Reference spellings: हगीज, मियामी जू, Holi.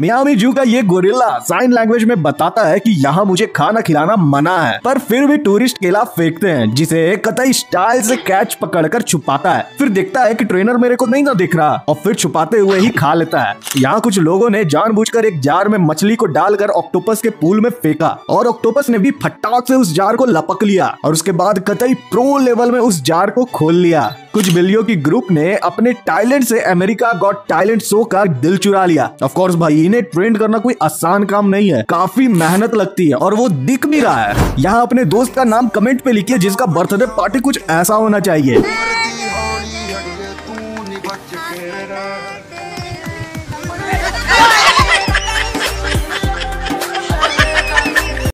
मियामी जू का ये गोरिल्ला साइन लैंग्वेज में बताता है कि यहाँ मुझे खाना खिलाना मना है, पर फिर भी टूरिस्ट केला फेंकते हैं जिसे कतई स्टाइल से कैच पकड़कर छुपाता है। फिर देखता है कि ट्रेनर मेरे को नहीं ना दिख रहा और फिर छुपाते हुए ही खा लेता है। यहाँ कुछ लोगों ने जानबूझकर एक जार में मछली को डालकर ऑक्टोपस के पूल में फेंका और ऑक्टोपस ने भी फटाक से उस जार को लपक लिया और उसके बाद कतई प्रो लेवल में उस जार को खोल लिया। कुछ बिल्लियों की ग्रुप ने अपने टैलेंट से अमेरिका गॉट टैलेंट शो का दिल चुरा लिया। ऑफ कोर्स भाई, इन्हें ट्रेंड करना कोई आसान काम नहीं है, काफी मेहनत लगती है और वो दिख भी रहा है। यहाँ अपने दोस्त का नाम कमेंट पे लिखिए जिसका बर्थडे पार्टी कुछ ऐसा होना चाहिए।